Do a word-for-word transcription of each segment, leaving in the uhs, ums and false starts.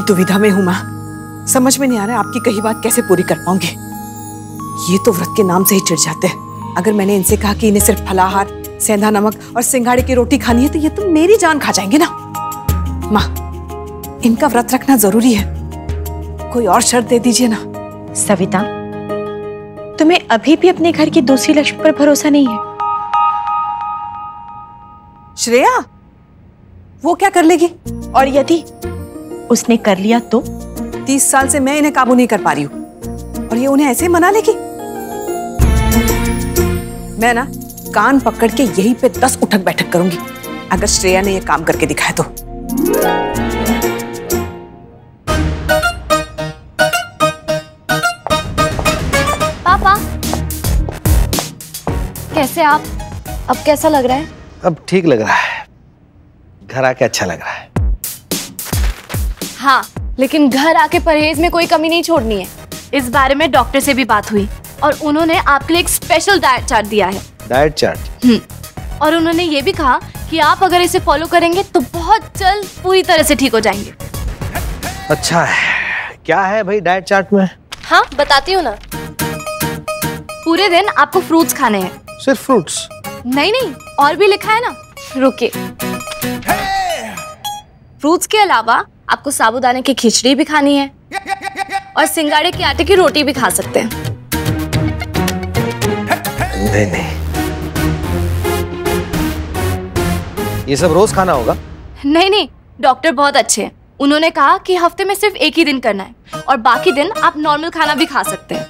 बड़ी दुविधा में हूं माँ। समझ में नहीं आ रहा है आपकी कही बात कैसे पूरी कर पाऊंगी। ये तो व्रत के नाम से ही चिढ़ जाते हैं। अगर मैंने इनसे कहा कि इन्हें सिर्फ फलाहार, सेंधा नमक और सिंघाड़े की रोटी खानी है तो ये तो मेरी जान खा जाएंगे ना। माँ, इनका व्रत रखना जरूरी है, कोई और शर्त दे दीजिए ना। सविता, तुम्हें अभी भी अपने घर की दूसरी लक्ष्मी पर भरोसा नहीं है। श्रेया, वो क्या कर लेगी? और यदि उसने कर लिया तो? तीस साल से मैं इन्हें काबू नहीं कर पा रही हूँ और ये उन्हें ऐसे मना लेगी। मैं ना कान पकड़ के यहीं पे दस उठक बैठक करूंगी अगर श्रेया ने ये काम करके दिखाया तो। पापा, कैसे आप? अब कैसा लग रहा है? अब ठीक लग रहा है, घर आके अच्छा लग रहा है। हाँ, लेकिन घर आके परहेज में कोई कमी नहीं छोड़नी है। इस बारे में डॉक्टर से भी बात हुई और उन्होंने आपके लिए एक स्पेशल डाइट चार्ट दिया है। Diet chart? हम्म। और उन्होंने ये भी कहा कि आप अगर इसे फॉलो करेंगे तो बहुत जल्द पूरी तरह से ठीक हो जाएंगे। अच्छा है, क्या है भाई डाइट चार्ट में? हाँ, बताती हूँ ना। पूरे दिन आपको फ्रूट्स खाने हैं। सिर्फ फ्रूट्स? नहीं नहीं, और भी लिखा है ना, रुके। फ्रूट्स के अलावा आपको साबूदाने की खिचड़ी भी खानी है और सिंगाड़े के आटे की रोटी भी खा सकते हैं। नहीं नहीं, ये सब रोज खाना होगा? नहीं नहीं, डॉक्टर बहुत अच्छे हैं। उन्होंने कहा कि हफ्ते में सिर्फ एक ही दिन करना है और बाकी दिन आप नॉर्मल खाना भी खा सकते हैं।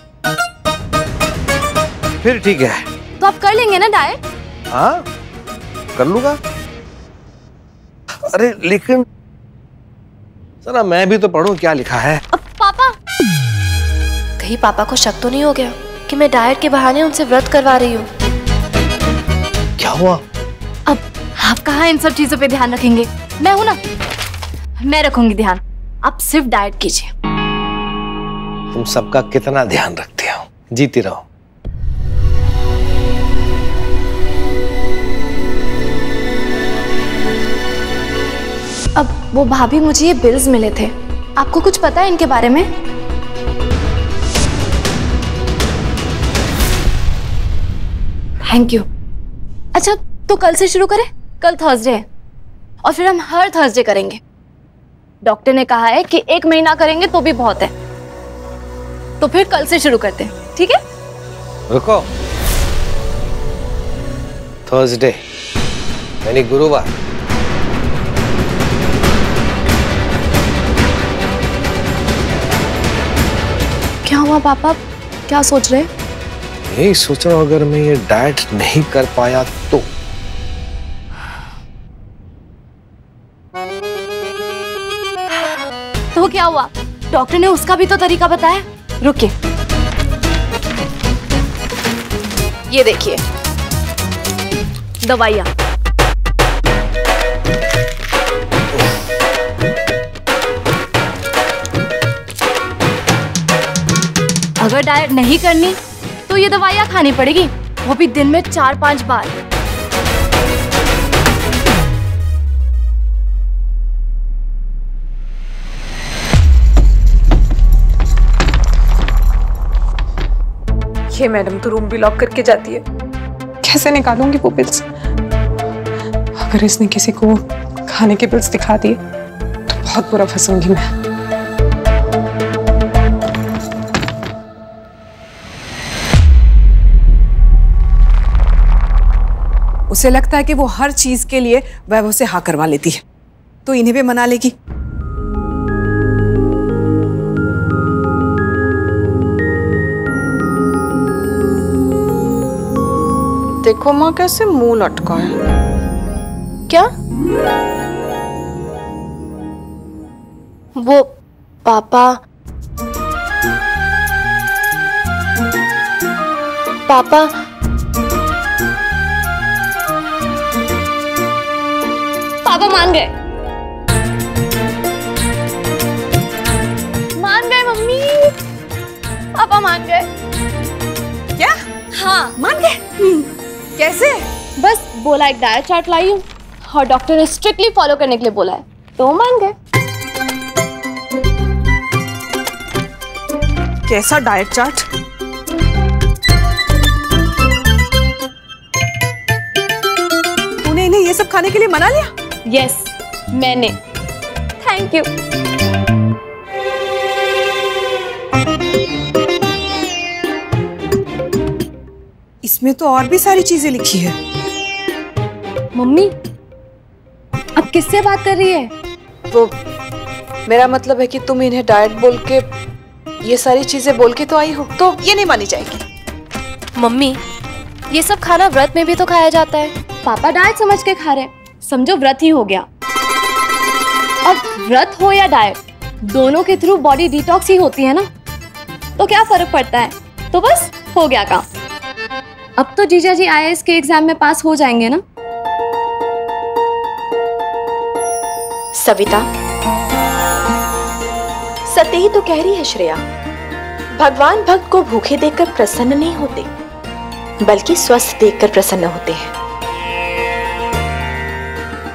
फिर ठीक है। तो आप कर लेंगे ना डाइट? हाँ, कर लूंगा। अरे लेकिन सर, मैं भी तो पढ़ूं क्या लिखा है। अब पापा, कहीं पापा को शक तो नहीं हो गया कि मैं डाइट के बहाने उनसे व्रत करवा रही हूँ? क्या हुआ? अब आप कहाँ इन सब चीजों पे ध्यान रखेंगे, मैं हूँ ना, मैं रखूंगी ध्यान। आप सिर्फ डाइट कीजिए। तुम सबका कितना ध्यान रखती हो, जीती रहो। अब वो भाभी, मुझे ये बिल्स मिले थे, आपको कुछ पता है इनके बारे में? Thank you. अच्छा, तो कल से शुरू करें? कल थर्सडे है और फिर हम हर थर्सडे करेंगे। डॉक्टर ने कहा है कि एक महीना करेंगे तो भी बहुत है। तो फिर कल से शुरू करते हैं, ठीक है? रुको, थर्सडे यानी गुरुवार। क्या हुआ पापा, क्या सोच रहे? यही सोच रहा हूं, अगर मैं ये डाइट नहीं कर पाया तो। तो क्या हुआ, डॉक्टर ने उसका भी तो तरीका बताया। रुकिए, ये देखिए दवाइयां। अगर डाइट नहीं करनी तो ये दवाइयाँ खानी पड़ेगी, वो भी दिन में चार पांच बार। ये मैडम तो रूम भी लॉक करके जाती है, कैसे निकालूंगी वो बिल्स? अगर इसने किसी को खाने के बिल्स दिखा दिए तो बहुत बुरा फंसूंगी मैं। उसे लगता है कि वो हर चीज के लिए वैभव से हाँ करवा लेती है तो इन्हें भी मना लेगी। देखो माँ, कैसे मुंह लटका है। क्या वो पापा पापा पापा मान गए, मान गए मम्मी, पापा मान गए। क्या? हाँ, मान गए। कैसे? बस बोला एक डाइट चार्ट लाई हूँ और डॉक्टर ने स्ट्रिक्टली फॉलो करने के लिए बोला है तो मान गए। कैसा डाइट चार्ट। तूने इन्हें ये सब खाने के लिए मना लिया? यस, yes, मैंने। Thank you. इसमें तो और भी सारी चीजें लिखी है। मम्मी, अब किससे बात कर रही है? वो मेरा मतलब है कि तुम इन्हें डाइट बोल के ये सारी चीजें बोल के तो आई हो, तो ये नहीं मानी जाएगी। मम्मी, ये सब खाना व्रत में भी तो खाया जाता है। पापा डाइट समझ के खा रहे हैं, समझो व्रत ही हो गया। अब व्रत हो या डाइट, दोनों के थ्रू बॉडी डिटॉक्स ही होती है ना, तो क्या फर्क पड़ता है। तो बस हो गया काम। अब तो जीजा जी आई ए एस के एग्जाम में पास हो जाएंगे ना। सविता, सत्य ही तो कह रही है श्रेया। भगवान भक्त को भूखे देखकर प्रसन्न नहीं होते, बल्कि स्वस्थ देखकर प्रसन्न होते हैं।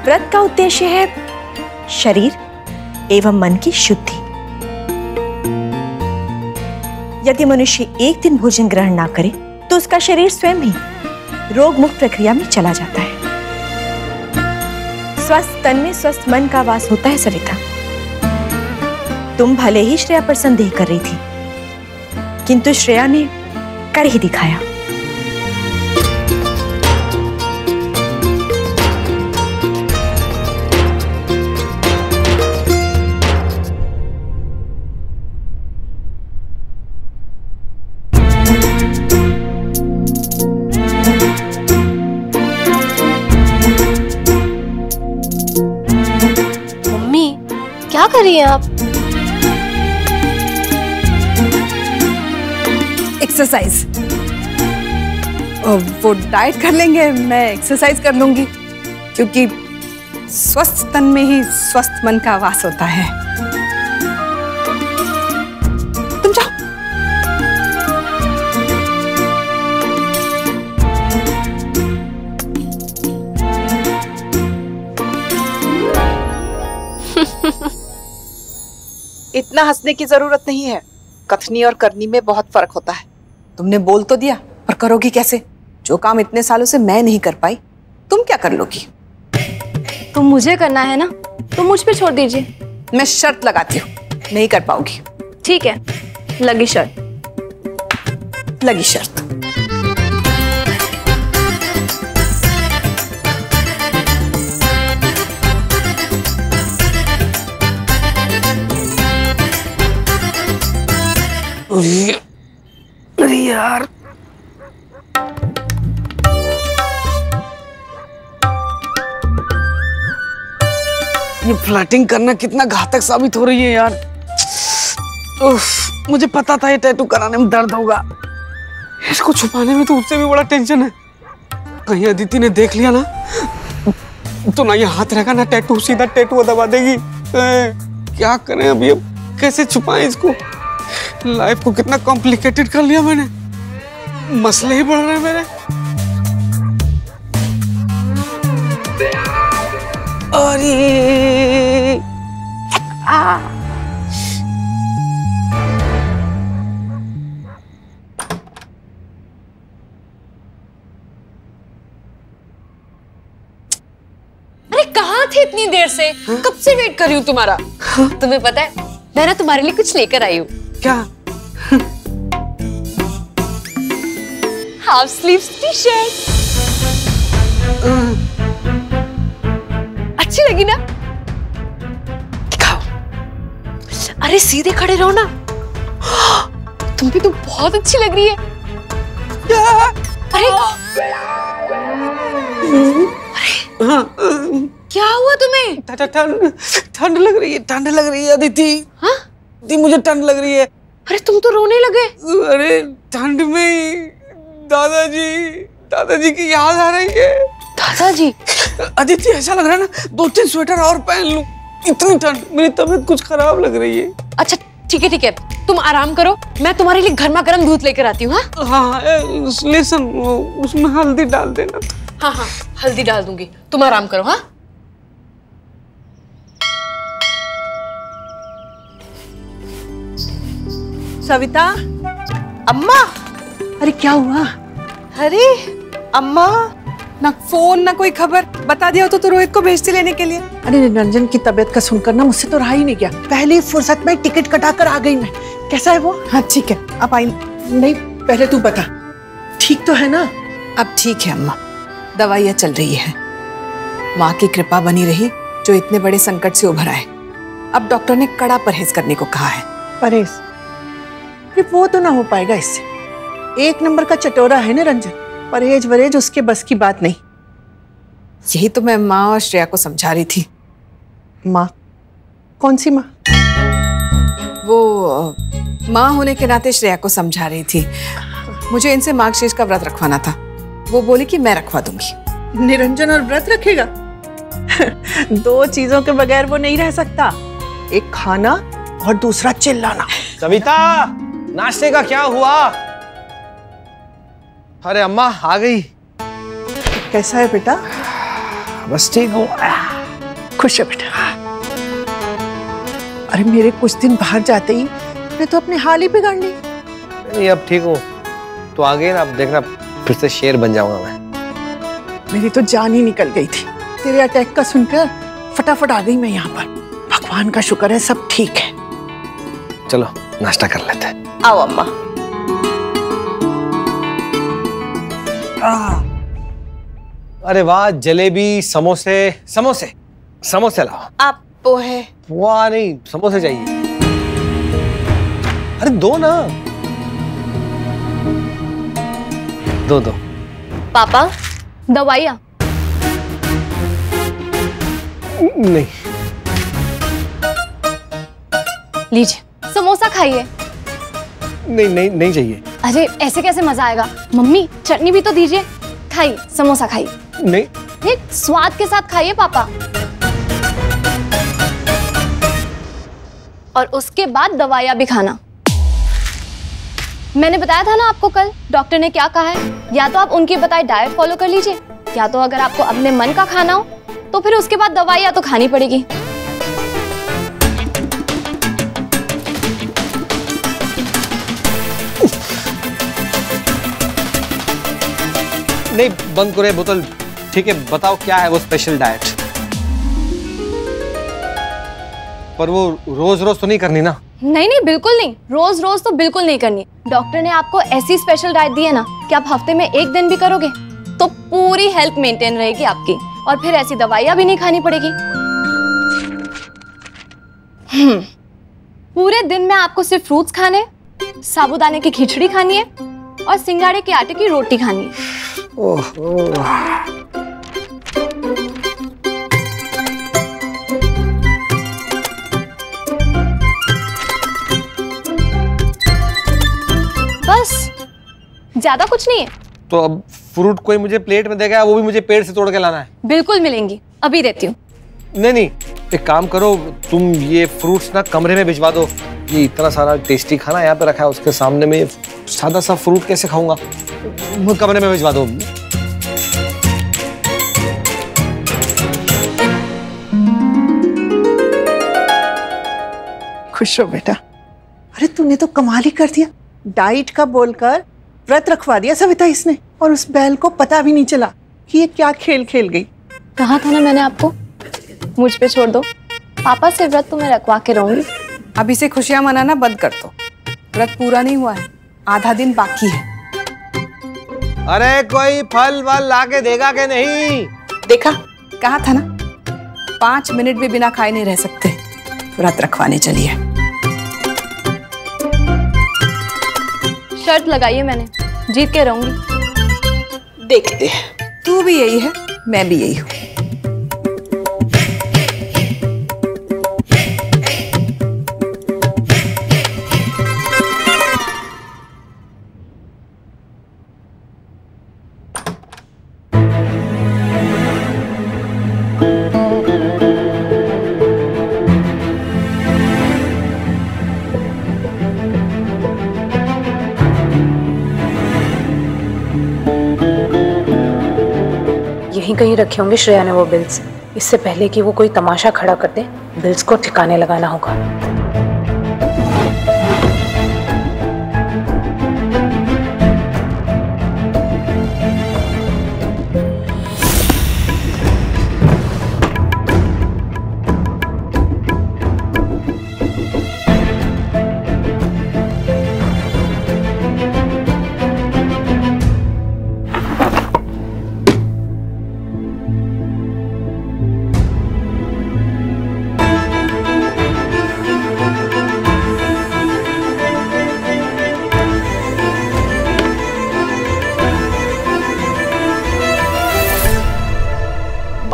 व्रत का उद्देश्य है शरीर एवं मन की शुद्धि। यदि मनुष्य एक दिन भोजन ग्रहण ना करे तो उसका शरीर स्वयं ही रोग मुक्त प्रक्रिया में चला जाता है। स्वस्थ तन में स्वस्थ मन का वास होता है। सविता, तुम भले ही श्रेया पर संदेह कर रही थी, किंतु श्रेया ने कर ही दिखाया। मम्मी, क्या कर रही हैं आप? एक्सरसाइज। वो डाइट कर लेंगे, मैं एक्सरसाइज कर लूंगी, क्योंकि स्वस्थ तन में ही स्वस्थ मन का वास होता है। तुम जाओ। इतना हंसने की जरूरत नहीं है। कथनी और करनी में बहुत फर्क होता है। तुमने बोल तो दिया, पर करोगी कैसे? जो काम इतने सालों से मैं नहीं कर पाई, तुम क्या कर लोगी? तुम मुझे करना है ना, तुम मुझ पे छोड़ दीजिए। मैं शर्त लगाती हूँ, नहीं कर पाओगी। ठीक है, लगी शर्त। लगी शर्त। अरे यार, ये फ्लर्टिंग करना कितना घातक साबित हो रही है यार। उफ, मुझे पता था ये टैटू कराने में दर्द होगा। इसको छुपाने में तो उससे भी बड़ा टेंशन है। कहीं अदिति ने देख लिया ना, तो ना ये हाथ रहेगा ना टैटू, सीधा टैटू दबा देगी। ए, क्या करें अब, ये कैसे छुपाएं इसको? लाइफ को कितना कॉम्प्लिकेटेड कर लिया मैंने। मसले ही बढ़ रहे हैं मेरे। अरे आ। अरे कहाँ थे इतनी देर से? हा? कब से वेट कर रही हूँ तुम्हारा। हा? तुम्हें पता है, मैं ना तुम्हारे लिए कुछ लेकर आई हूँ। क्या? हाफ स्लीव्स टी शर्ट अच्छी लगी ना? दिखाओ। अरे सीधे खड़े रहो ना। तुम भी तो बहुत अच्छी लग रही है। अरे, अरे क्या हुआ तुम्हें? ठंड ठंड लग रही है, ठंड लग रही है अदिति। हाँ? मुझे ठंड लग रही है। अरे तुम तो रोने लगे। अरे ठंड में दादाजी दादाजी की याद आ रही है। दादाजी? अदिति, ऐसा लग रहा है ना दो तीन स्वेटर और पहन लूं, इतनी ठंड। मेरी तबीयत कुछ खराब लग रही है। अच्छा ठीक है ठीक है, तुम आराम करो, मैं तुम्हारे लिए गर्मा गर्म दूध लेकर आती हूँ। हाँ, लेसन उसमें हल्दी डाल देना। हाँ हाँ, हल्दी डाल दूंगी। तुम आराम करो। हाँ, सविता, अम्मा, अरे क्या हुआ? अरे अम्मा, ना फोन ना कोई खबर। बता दिया तो, तो रोहित को भेजती लेने के लिए। अरे निरंजन की तबीयत का सुनकर ना मुझसे तो रहा ही नहीं गया। पहले फुर्सत में टिकट कटा कर आ गई मैं। कैसा है वो? हाँ ठीक है। अब आई नहीं, पहले तू बता, ठीक तो है ना? अब ठीक है अम्मा, दवाइयाँ चल रही है। माँ की कृपा बनी रही जो इतने बड़े संकट से उभरा है। अब डॉक्टर ने कड़ा परहेज करने को कहा है। परहेज? वो तो ना हो पाएगा इससे, एक नंबर का चटोरा है निरंजन। परहेज वरहेज उसके बस की बात नहीं। यही तो मैं माँ और श्रेया को समझा रही थी। माँ? कौन सी माँ? वो माँ होने के नाते श्रेया को समझा रही थी। मुझे इनसे मार्गशीर्ष का व्रत रखवाना था, वो बोली कि मैं रखवा दूंगी। निरंजन और व्रत रखेगा? दो चीजों के बगैर वो नहीं रह सकता, एक खाना और दूसरा चिल्लाना। सविता, नाश्ते का क्या हुआ? अरे अम्मा आ गई। कैसा है बेटा? बस ठीक हूँ। खुश है बेटा? अरे मेरे कुछ दिन बाहर जाते ही मैं तो अपने हाल ही बिगाड़ ली। नहीं अब ठीक हूँ, तो आ गई ना, अब देखना फिर से शेर बन जाऊंगा मैं। मेरी तो जान ही निकल गई थी, तेरे अटैक का सुनकर फटाफट आ गई मैं यहाँ पर। भगवान का शुक्र है सब ठीक है। चलो नाश्ता कर लेते हैं। आओ अम्मा। अरे वाह, जलेबी, समोसे। समोसे समोसे लाओ आप। पोहे? वाह, नहीं समोसे चाहिए। अरे दो ना, दो दो। पापा दवाइयाँ? नहीं। लीजिए समोसा खाइए। नहीं नहीं नहीं चाहिए। अरे ऐसे कैसे मजा आएगा? मम्मी चटनी भी तो दीजिए। खाइए समोसा खाइए। नहीं नहीं, स्वाद के साथ खाइए पापा। और उसके बाद दवाइयाँ भी खाना। मैंने बताया था ना आपको कल डॉक्टर ने क्या कहा है। या तो आप उनकी बताई डाइट फॉलो कर लीजिए, या तो अगर आपको अपने मन का खाना हो तो फिर उसके बाद दवाइयाँ तो खानी पड़ेगी। नहीं बंद करो बोतल। ठीक है, बताओ क्या है वो स्पेशल डाइट? पर वो रोज रोज तो नहीं करनी ना? नहीं नहीं बिल्कुल नहीं, रोज रोज तो बिल्कुल नहीं करनी। डॉक्टर ने आपको ऐसी स्पेशल डाइट दी है ना कि आप हफ्ते में एक दिन भी करोगे तो पूरी हेल्थ मेंटेन रहेगी आपकी, और फिर ऐसी दवाइयाँ भी नहीं खानी पड़ेगी। पूरे दिन में आपको सिर्फ फ्रूट्स खाने, साबूदाने की खिचड़ी खानी है और सिंगाड़े के आटे की रोटी खानी है। ओह, ओह। बस, ज्यादा कुछ नहीं है। तो अब फ्रूट कोई मुझे प्लेट में देगा, वो भी मुझे पेड़ से तोड़ के लाना है? बिल्कुल मिलेंगी, अभी देती हूँ। नहीं नहीं, एक काम करो, तुम ये फ्रूट्स ना कमरे में भिजवा दो। ये इतना सारा टेस्टी खाना यहाँ पे रखा है, उसके सामने में सादा सा फ्रूट कैसे खाऊंगा? कमरे में भिजवा दो। खुश हो बेटा? अरे तूने तो कमाल ही कर दिया, डाइट का बोलकर व्रत रखवा दिया सविता इसने, और उस बैल को पता भी नहीं चला कि ये क्या खेल खेल गई। कहा था ना मैंने आपको, मुझ पे छोड़ दो, पापा से व्रत तुम्हें रखवा के रहूंगी। अभी से खुशियां मनाना बंद कर दो, व्रत पूरा नहीं हुआ है, आधा दिन बाकी है। अरे कोई फल वल लाके देगा के नहीं? देखा, कहा था ना, पांच मिनट भी बिना खाए नहीं रह सकते। व्रत रखवाने चलिए। शर्त लगाइए, मैंने जीत के रहूंगी। देखते हैं, तू भी यही है, मैं भी यही हूँ। कहीं रखे होंगे श्रेया ने वो बिल्स। इससे पहले कि वो कोई तमाशा खड़ा कर दे, बिल्स को ठिकाने लगाना होगा।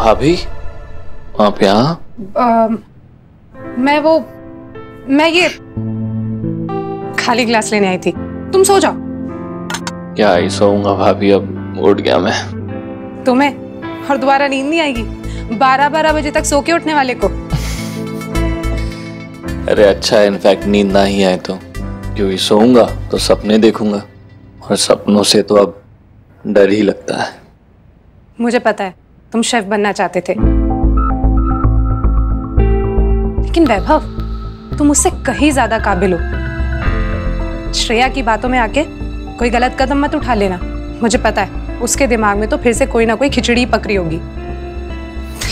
भाभी आप यहाँ? मैं वो मैं ये खाली ग्लास लेने आई थी, तुम सो जाओ। क्या ही सोऊंगा भाभी, अब उठ गया मैं। तुम्हें और दोबारा नींद नहीं आएगी, बारह बारह बजे तक सो के उठने वाले को। अरे अच्छा है इनफैक्ट नींद ना ही आए तो, क्योंकि सोऊंगा तो सपने देखूंगा और सपनों से तो अब डर ही लगता है। मुझे पता है तुम शेफ बनना चाहते थे, लेकिन वैभव तुम उससे कहीं ज्यादा काबिल हो। श्रेया की बातों में आके कोई गलत कदम मत उठा लेना। मुझे पता है उसके दिमाग में तो फिर से कोई ना कोई खिचड़ी पकड़ी होगी,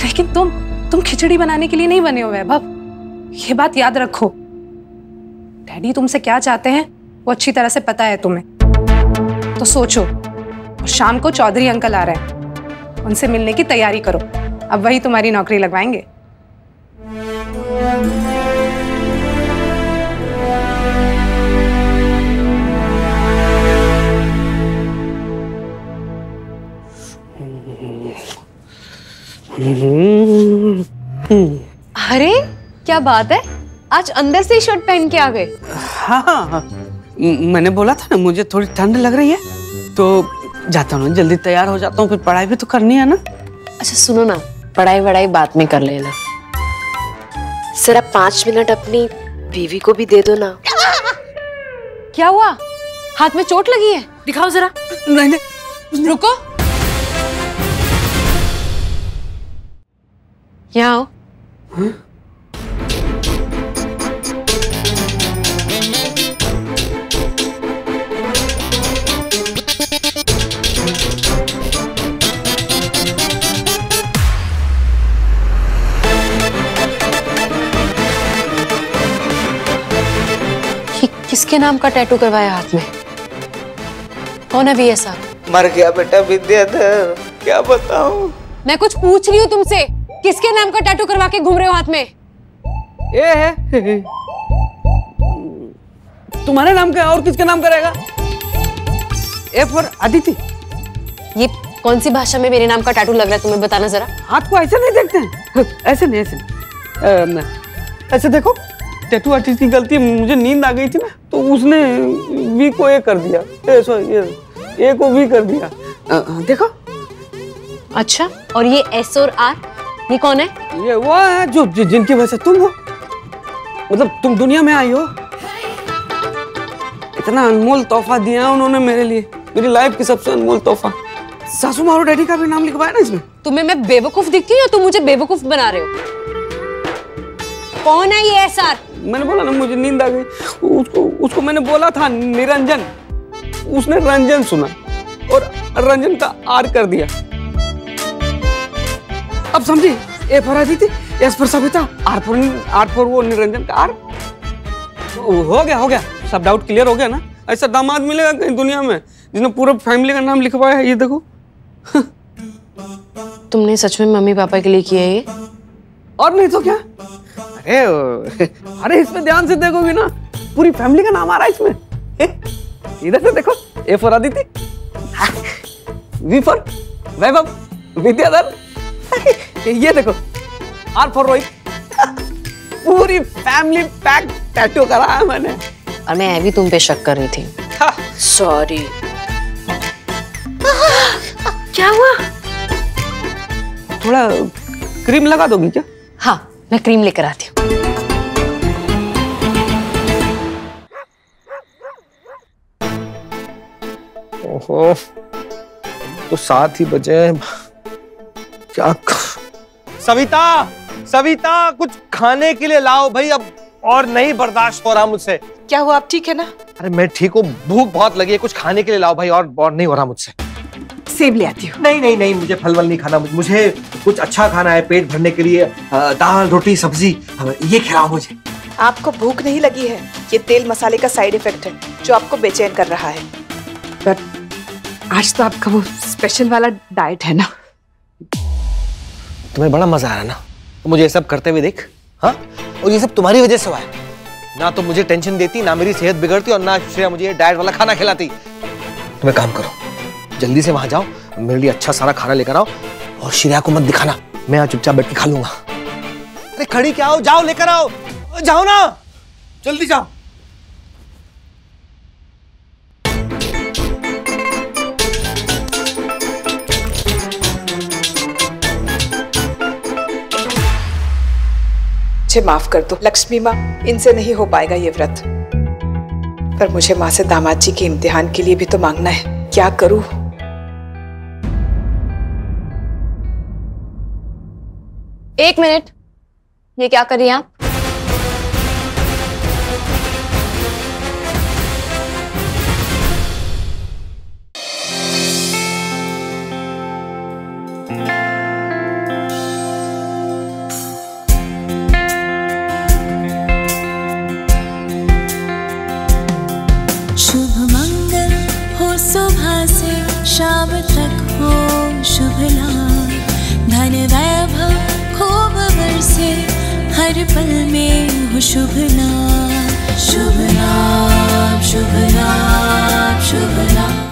लेकिन तुम तुम खिचड़ी बनाने के लिए नहीं बने हो वैभव, ये बात याद रखो। डैडी तुमसे क्या चाहते हैं वो अच्छी तरह से पता है तुम्हें, तो सोचो। और शाम को चौधरी अंकल आ रहे हैं, उनसे मिलने की तैयारी करो, अब वही तुम्हारी नौकरी लगवाएंगे। अरे क्या बात है, आज अंदर से ही शर्ट पहन के आ गए। हाँ, मैंने बोला था ना मुझे थोड़ी ठंड लग रही है, तो जाता हूँ जल्दी तैयार हो जाता हूँ, फिर पढ़ाई भी तो करनी है ना। अच्छा सुनो ना, पढ़ाई वढ़ाई बाद में कर लेना, सिर्फ पाँच मिनट अपनी बीवी को भी दे दो ना। क्या हुआ, हाथ में चोट लगी है? दिखाओ जरा। नहीं नहीं, रुको, यहाँ आओ। हुँ? किसके नाम का टैटू करवाया हाथ में? कौन है ये साहब? मर गया बेटा विद्याधर, क्या बताऊं? मैं कुछ पूछ रही हूँ तुमसे, किसके नाम का टैटू करवा के घूम रहे हो हाथ में? ये है तुम्हारे नाम का, और किसके नाम करेगा? A for Aditi. ये कौन सी भाषा में मेरे नाम का टैटू लग रहा है तुम्हें, बताना जरा। हाथ को ऐसे नहीं देखते हैं, ऐसे नहीं, ऐसे ऐसे देखो। टैटू आर्टिस्ट की गलती, मुझे नींद आ गई थी ना तो उसने वी को ए कर दिया, ए सॉरी ए को वी कर दिया, आ, देखो। अच्छा, और ये एस और आर ये कौन है? ये वो है जो जिनकी वजह से तुम हो, मतलब तुम दुनिया में आई हो। इतना अनमोल तोहफा दिया उन्होंने मेरे लिए, मेरी लाइफ की सबसे अनमोल तोहफा। सासू माँ और डैडी का भी नाम लिखवाया ना इसमें। तुम्हें मैं बेवकूफ दिखती हूँ, तुम मुझे बेवकूफ बना रहे हो? कौन है ये एस आर? मैंने बोला ना मुझे नींद आ गई, उसको उसको मैंने बोला था निरंजन, उसने रंजन सुना और रंजन का आर कर दिया। अब समझी, A for Aditi, S for Savita, R for R for वो निरंजन का आर। हो गया हो गया, सब डाउट क्लियर हो गया ना। ऐसा दामाद मिलेगा कहीं दुनिया में जिसने पूरा फैमिली का नाम लिखवाया है, ये देखो। तुमने सच में मम्मी पापा के लिए किया है ये? और नहीं तो क्या। अरे अरे इसमें ध्यान से देखोगे ना पूरी फैमिली का नाम आ रहा है इसमें। इधर से देखो, A for Aditi, V for Vaibhav Vidyadhar, ये देखो आर फॉर रोहित। पूरी फैमिली पैक टैटू कराया मैंने। और मैं अभी तुम पे शक कर रही थी, सॉरी। क्या हुआ? थोड़ा क्रीम लगा दोगी क्या? हाँ मैं क्रीम लेकर आती हूँ। ओहो, तो साथ ही बचे हैं क्या? सविता सविता कुछ खाने के लिए लाओ भाई, अब और नहीं बर्दाश्त हो रहा मुझसे। क्या हुआ, आप ठीक है ना? अरे मैं ठीक हूँ, भूख बहुत लगी है, कुछ खाने के लिए लाओ भाई, और और नहीं हो रहा मुझसे। सेब ले आती हूँ। नहीं नहीं नहीं, मुझे फल वल नहीं खाना, मुझे कुछ अच्छा खाना है पेट भरने के लिए। दाल रोटी सब्जी ये खिलाओ मुझे। आपको भूख नहीं लगी है, ये तेल मसाले का साइड इफेक्ट है जो आपको बेचैन कर रहा है। पर आज तो आपका वो स्पेशल वाला डाइट है ना, तुम्हें बड़ा मजा आ रहा है ना मुझे ये सब करते हुए देख। हाँ, और ये सब तुम्हारी वजह से हुआ है ना, तो मुझे टेंशन देती ना मेरी सेहत बिगड़ती और ना श्रेया मुझे डाइट वाला खाना खिलाती। तुम्हें काम करो, जल्दी से वहां जाओ, मेरे लिए अच्छा सारा खाना लेकर आओ, और श्रेया को मत दिखाना, मैं यहाँ चुपचाप बैठ के खा लूंगा। अरे खड़ी क्या हो, जाओ लेकर आओ, जाओ ना, जल्दी जाओ। मुझे माफ कर दो लक्ष्मी माँ, इनसे नहीं हो पाएगा ये व्रत, पर मुझे माँ से दामाद जी के इम्तिहान के लिए भी तो मांगना है, क्या करूं? एक मिनट, ये क्या कर रही हैं आप? शाम तक हो शुभ लाभ, धन वैभव खूब बरसे, हर पल में हो शुभ लाभ, शुभ लाभ, शुभ लाभ, शुभ लाभ।